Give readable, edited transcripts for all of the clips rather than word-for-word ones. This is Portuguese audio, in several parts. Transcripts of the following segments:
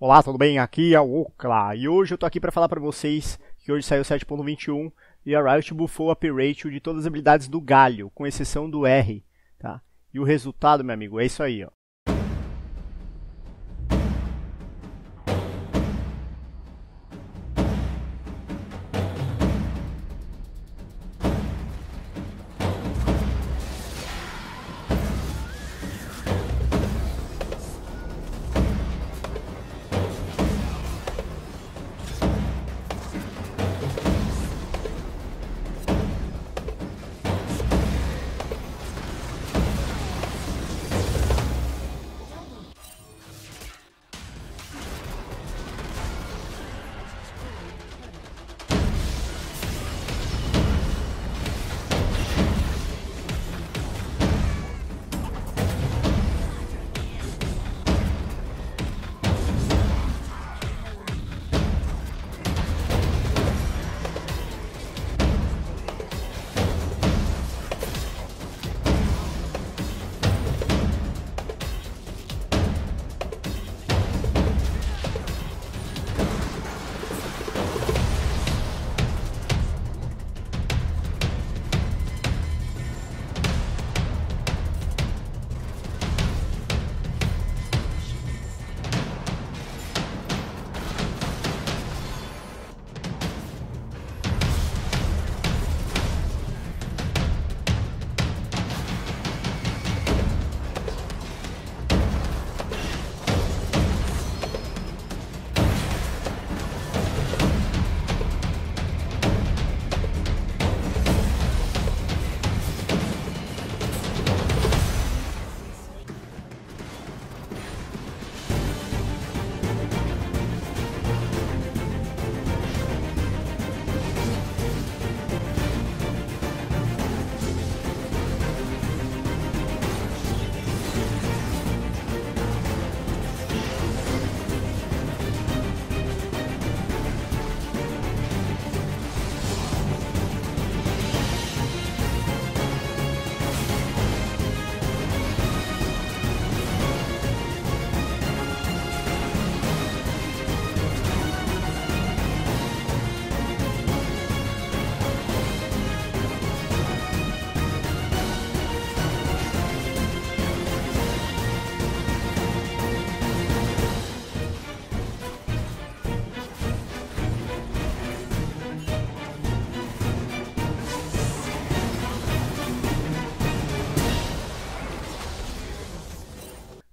Olá, tudo bem? Aqui é o Okla e hoje eu tô aqui para falar para vocês que hoje saiu 7.21 e a Riot buffou a P-Ratio de todas as habilidades do Galio, com exceção do R, tá? E o resultado, meu amigo, é isso aí, ó.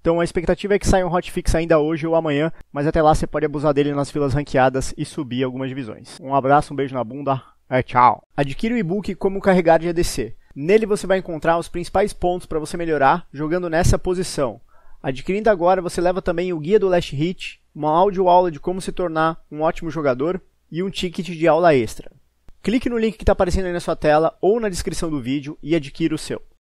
Então a expectativa é que saia um hotfix ainda hoje ou amanhã, mas até lá você pode abusar dele nas filas ranqueadas e subir algumas divisões. Um abraço, um beijo na bunda, é tchau! Adquira o e-book Como Carregar de ADC. Nele você vai encontrar os principais pontos para você melhorar jogando nessa posição. Adquirindo agora você leva também o guia do Last Hit, uma audioaula de como se tornar um ótimo jogador e um ticket de aula extra. Clique no link que está aparecendo aí na sua tela ou na descrição do vídeo e adquira o seu.